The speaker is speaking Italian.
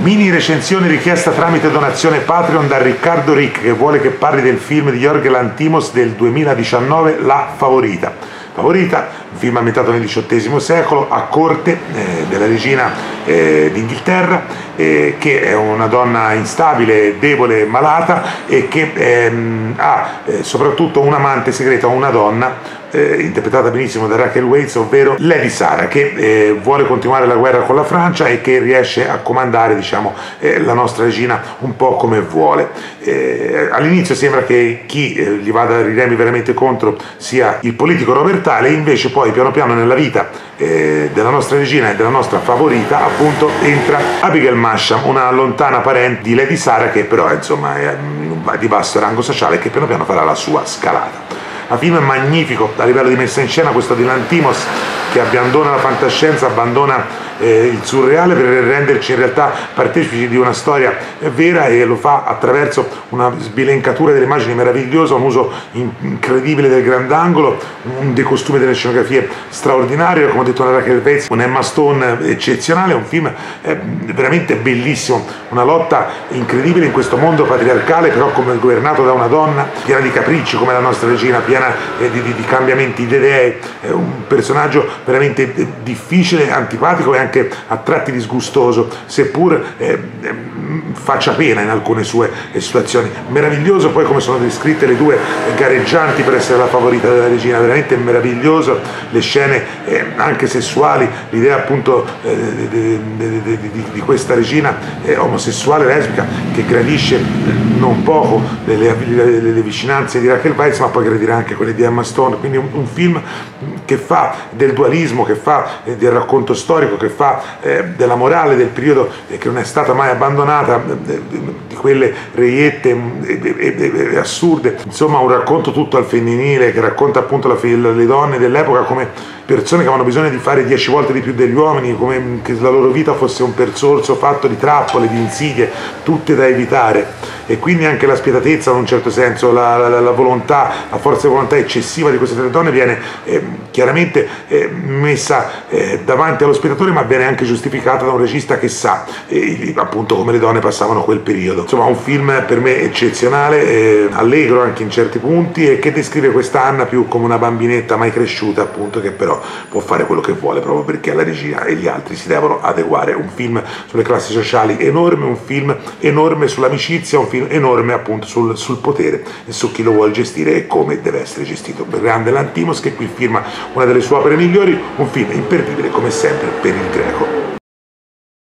Mini recensione richiesta tramite donazione Patreon da Riccardo Rick, che vuole che parli del film di Yorgos Lanthimos del 2019, La Favorita. Favorita, un film ambientato nel XVIII secolo a corte della regina d'Inghilterra, che è una donna instabile, debole, malata e che ha soprattutto un amante segreto, una donna interpretata benissimo da Rachel Weisz, ovvero Lady Sara, che vuole continuare la guerra con la Francia e che riesce a comandare, diciamo, la nostra regina un po' come vuole. All'inizio sembra che chi gli vada i remi veramente contro sia il politico Robertale, invece poi piano piano nella vita della nostra regina e della nostra favorita appunto entra Abigail Masham, una lontana parente di Lady Sara, che però insomma è di basso rango sociale, che piano piano farà la sua scalata. Il film è magnifico a livello di messa in scena, questo di Lanthimos, che abbandona la fantascienza, abbandona il surreale per renderci in realtà partecipi di una storia vera, e lo fa attraverso una sbilencatura delle immagini meravigliosa, un uso incredibile del grandangolo, un decostume delle scenografie straordinario, come ha detto la Rachel Weisz, un Emma Stone eccezionale, un film veramente bellissimo, una lotta incredibile in questo mondo patriarcale, però come governato da una donna piena di capricci come la nostra regina, piena di cambiamenti di idee, un personaggio veramente difficile, antipatico e anche a tratti disgustoso, seppur faccia pena in alcune sue situazioni. Meraviglioso poi come sono descritte le due gareggianti per essere la favorita della regina, veramente meraviglioso, le scene anche sessuali, l'idea appunto di questa regina omosessuale, lesbica, che gradisce non poco le vicinanze di Rachel Weisz, ma poi gradirà anche quelle di Emma Stone. Quindi un film che fa del dualismo, che fa del racconto storico, che fa della morale del periodo che non è stata mai abbandonata, di quelle reiette assurde, insomma un racconto tutto al femminile che racconta appunto le donne dell'epoca come persone che avevano bisogno di fare 10 volte di più degli uomini, come che la loro vita fosse un percorso fatto di trappole, di insidie, tutte da evitare, e quindi anche la spietatezza in un certo senso, la volontà, la forza di volontà eccessiva di queste tre donne viene chiaramente messa davanti allo spettatore, ma viene anche giustificata da un regista che sa appunto come le donne passavano quel periodo. Insomma un film per me eccezionale, allegro anche in certi punti, e che descrive questa Anna più come una bambinetta mai cresciuta appunto, che però può fare quello che vuole proprio perché la regina e gli altri si devono adeguare. Un film sulle classi sociali enorme, un film enorme sull'amicizia, un film enorme appunto sul potere e su chi lo vuole gestire e come deve essere gestito. Grande Lanthimos, che qui firma una delle sue opere migliori, un film imperdibile come sempre per il greco.